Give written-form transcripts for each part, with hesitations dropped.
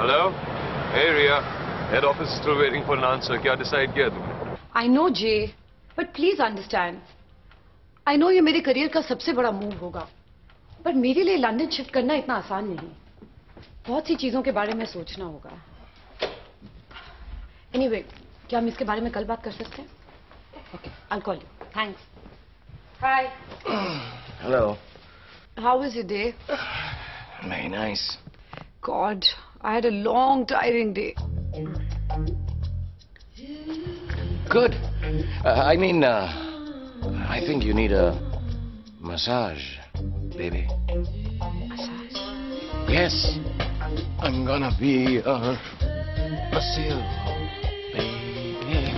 Hello? Hey, Ria. Head office is still waiting for an answer. Kya decide kiya tumne? I know, Jay. But please understand. I know ये मेरे career का सबसे बड़ा move होगा. पर मेरे लिए लंदन शिफ्ट करना इतना आसान नहीं. बहुत सी चीजों के बारे में सोचना होगा. Anyway, क्या हम इसके बारे में कल बात कर सकते हैं? Okay, I'll call you. Thanks. Hi. Hello. How was your day? Very nice. God, I had a long, tiring day. Good. I think you need a massage, baby. Massage? Yes. I'm gonna be a masseur, baby.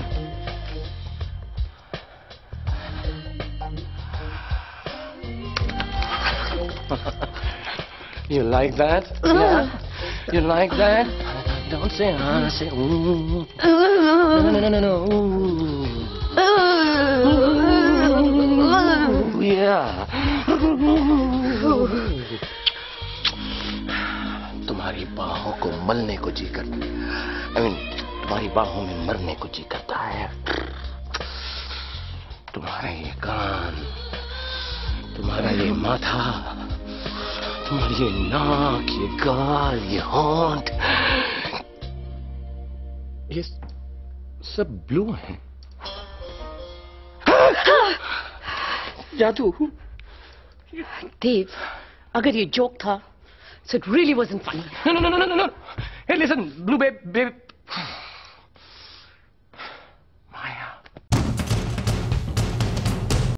You like that? Yeah. You like that? Don't say ah, say ooh. No. Ooh. Ooh. Yeah. तुम्हारी बाहों को मलने को जी करता है. तुम्हारी बाहों में मरने को जी करता है. तुम्हारा ये कान, तुम्हारा ये माथा, तुम्हारी ये नाक, ये गाल, ये होंठ, ये सब ब्लू हैं. जादू. Dave, अगर ये जोक था, so it really wasn't funny. No. Hey, listen, blue babe.